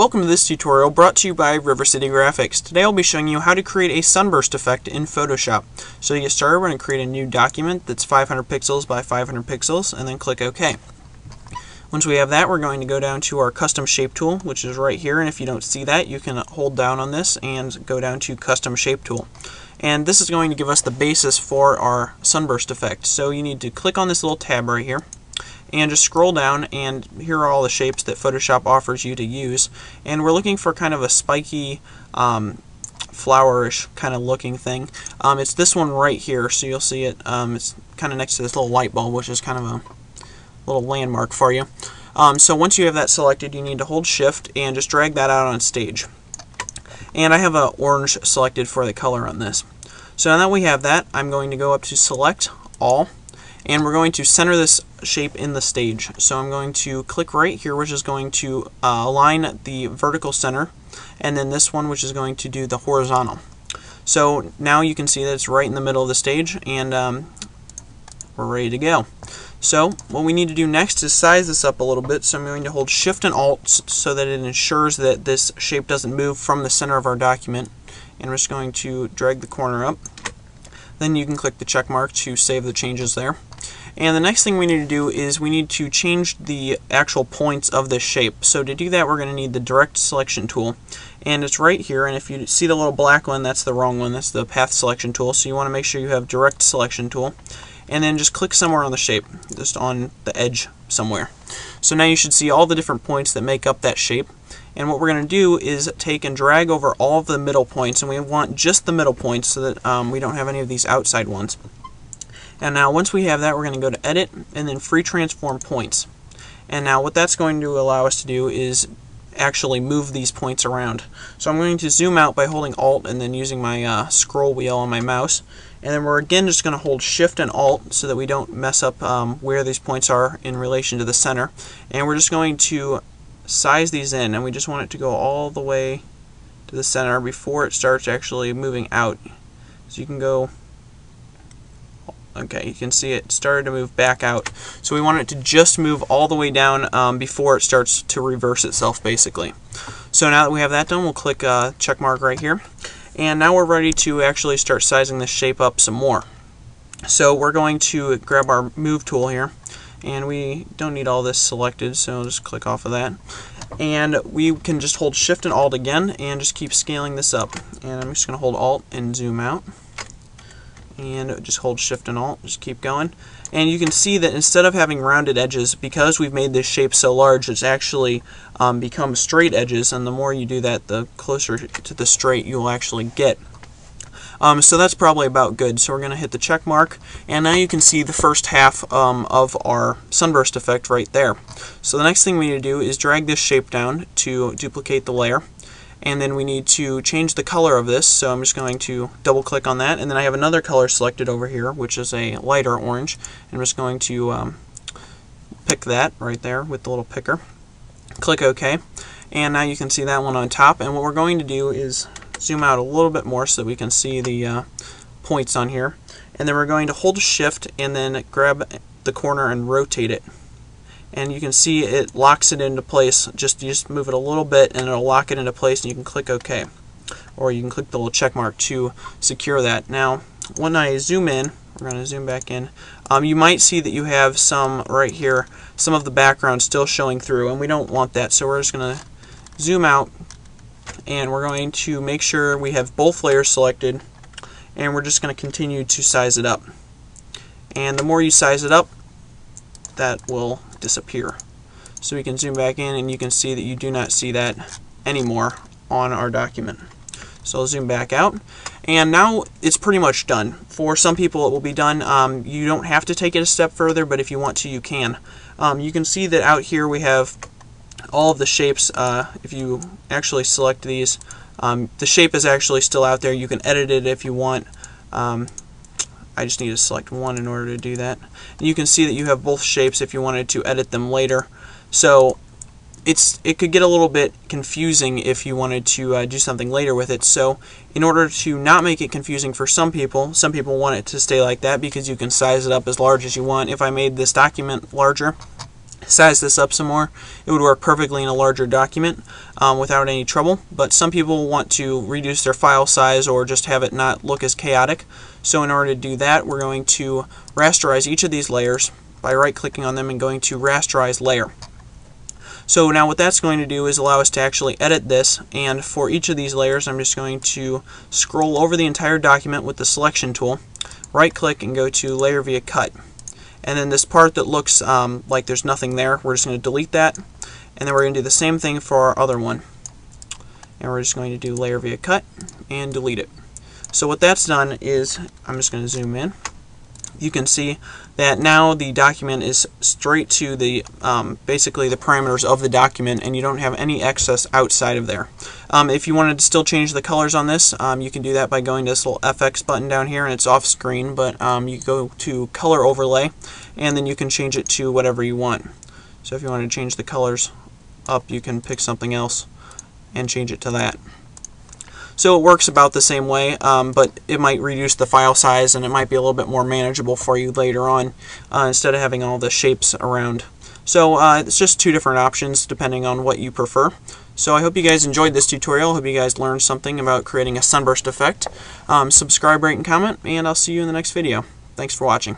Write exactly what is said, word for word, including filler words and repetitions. Welcome to this tutorial brought to you by River City Graphics. Today I'll be showing you how to create a sunburst effect in Photoshop. So to get started, we're going to create a new document that's five hundred pixels by five hundred pixels and then click OK. Once we have that, we're going to go down to our custom shape tool, which is right here, and if you don't see that, you can hold down on this and go down to custom shape tool. And this is going to give us the basis for our sunburst effect. So you need to click on this little tab right here and just scroll down, and here are all the shapes that Photoshop offers you to use. And we're looking for kind of a spiky, um, flowerish kind of looking thing. Um, it's this one right here, so you'll see it. Um, it's kind of next to this little light bulb, which is kind of a little landmark for you. Um, so once you have that selected, you need to hold shift and just drag that out on stage. And I have an orange selected for the color on this. So now that we have that, I'm going to go up to select all, and we're going to center this shape in the stage. So I'm going to click right here, which is going to uh, align the vertical center, and then this one, which is going to do the horizontal. So now you can see that it's right in the middle of the stage, and um, we're ready to go. So what we need to do next is size this up a little bit. So I'm going to hold shift and alt so that it ensures that this shape doesn't move from the center of our document. And we're just going to drag the corner up. Then you can click the check mark to save the changes there. And the next thing we need to do is we need to change the actual points of this shape. So to do that, we're going to need the direct selection tool, and it's right here, and if you see the little black one, that's the wrong one, that's the path selection tool. So you want to make sure you have direct selection tool, and then just click somewhere on the shape, just on the edge somewhere. So now you should see all the different points that make up that shape. And what we're going to do is take and drag over all of the middle points, and we want just the middle points so that um, we don't have any of these outside ones. And now once we have that, we're going to go to edit and then free transform points. And now what that's going to allow us to do is actually move these points around. So I'm going to zoom out by holding alt and then using my uh, scroll wheel on my mouse. And then we're again just going to hold shift and alt so that we don't mess up um, where these points are in relation to the center. And we're just going to size these in, and we just want it to go all the way to the center before it starts actually moving out. So you can go, okay, you can see it started to move back out. So we want it to just move all the way down um, before it starts to reverse itself, basically. So now that we have that done, we'll click uh, check mark right here. And now we're ready to actually start sizing this shape up some more. So we're going to grab our move tool here, and we don't need all this selected, so I'll just click off of that. And we can just hold shift and alt again and just keep scaling this up. And I'm just going to hold alt and zoom out. And just hold shift and alt, just keep going. And you can see that instead of having rounded edges, because we've made this shape so large, it's actually um, become straight edges, and the more you do that, the closer to the straight you'll actually get. Um, so that's probably about good. So we're going to hit the check mark, and now you can see the first half um, of our sunburst effect right there. So the next thing we need to do is drag this shape down to duplicate the layer, and then we need to change the color of this. So I'm just going to double click on that, and then I have another color selected over here, which is a lighter orange. I'm just going to um, pick that right there with the little picker. Click OK, and now you can see that one on top. And what we're going to do is zoom out a little bit more so that we can see the uh, points on here, and then we're going to hold shift and then grab the corner and rotate it, and you can see it locks it into place. Just just move it a little bit and it'll lock it into place, and you can click OK, or you can click the little check mark to secure that. Now when I zoom in, we're going to zoom back in, um, you might see that you have some right here, some of the background still showing through, and we don't want that, so we're just going to zoom out. And we're going to make sure we have both layers selected, and we're just going to continue to size it up. And the more you size it up, that will disappear. So we can zoom back in, and you can see that you do not see that anymore on our document. So I'll zoom back out, and now it's pretty much done. For some people it will be done. Um, you don't have to take it a step further, but if you want to, you can. Um, you can see that out here we have all of the shapes. Uh, if you actually select these, um, the shape is actually still out there. You can edit it if you want. Um, I just need to select one in order to do that. And you can see that you have both shapes if you wanted to edit them later. So it's it could get a little bit confusing if you wanted to uh, do something later with it. So in order to not make it confusing for some people, some people want it to stay like that because you can size it up as large as you want. If I made this document larger, size this up some more, it would work perfectly in a larger document um, without any trouble. But some people want to reduce their file size or just have it not look as chaotic. So in order to do that, we're going to rasterize each of these layers by right-clicking on them and going to rasterize layer. So now what that's going to do is allow us to actually edit this, and for each of these layers I'm just going to scroll over the entire document with the selection tool, right click, and go to layer via cut. And then this part that looks um, like there's nothing there, we're just going to delete that, and then we're going to do the same thing for our other one, and we're just going to do layer via cut and delete it. So what that's done is, I'm just going to zoom in, you can see that now the document is straight to the um, basically the parameters of the document, and you don't have any excess outside of there. Um, if you wanted to still change the colors on this, um, you can do that by going to this little F X button down here, and it's off screen, but um, you go to color overlay and then you can change it to whatever you want. So if you want to change the colors up, you can pick something else and change it to that. So it works about the same way, um, but it might reduce the file size and it might be a little bit more manageable for you later on uh, instead of having all the shapes around. So uh, it's just two different options depending on what you prefer. So I hope you guys enjoyed this tutorial. I hope you guys learned something about creating a sunburst effect. Um, subscribe, rate, and comment, and I'll see you in the next video. Thanks for watching.